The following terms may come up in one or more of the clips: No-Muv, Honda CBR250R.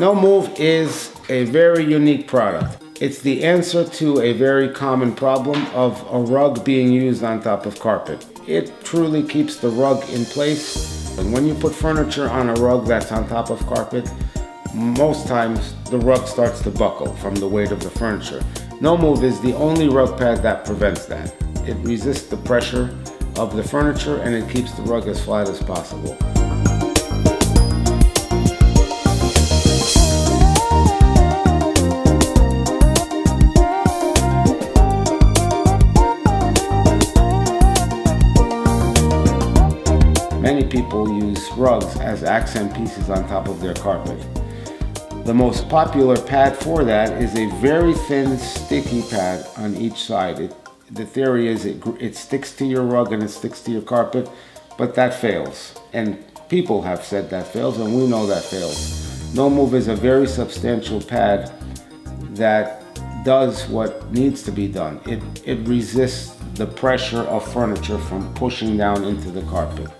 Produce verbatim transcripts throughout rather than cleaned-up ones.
No-Muv is a very unique product. It's the answer to a very common problem of a rug being used on top of carpet. It truly keeps the rug in place. And when you put furniture on a rug that's on top of carpet, most times the rug starts to buckle from the weight of the furniture. No-Muv is the only rug pad that prevents that. It resists the pressure of the furniture and it keeps the rug as flat as possible. Many people use rugs as accent pieces on top of their carpet. The most popular pad for that is a very thin, sticky pad on each side. It, the theory is it, it sticks to your rug and it sticks to your carpet, but that fails. And people have said that fails, and we know that fails. No-Muv is a very substantial pad that does what needs to be done. It, it resists the pressure of furniture from pushing down into the carpet.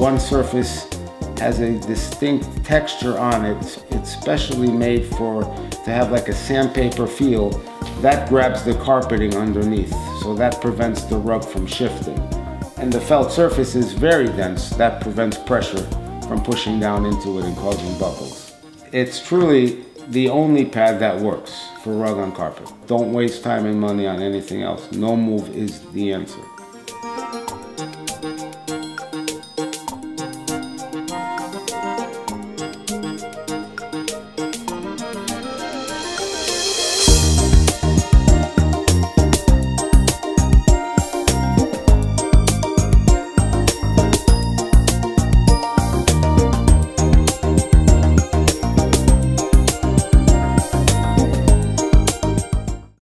One surface has a distinct texture on it. It's specially made for to have like a sandpaper feel. That grabs the carpeting underneath, so that prevents the rug from shifting. And the felt surface is very dense. That prevents pressure from pushing down into it and causing buckles. It's truly the only pad that works for rug on carpet. Don't waste time and money on anything else. No-Muv is the answer.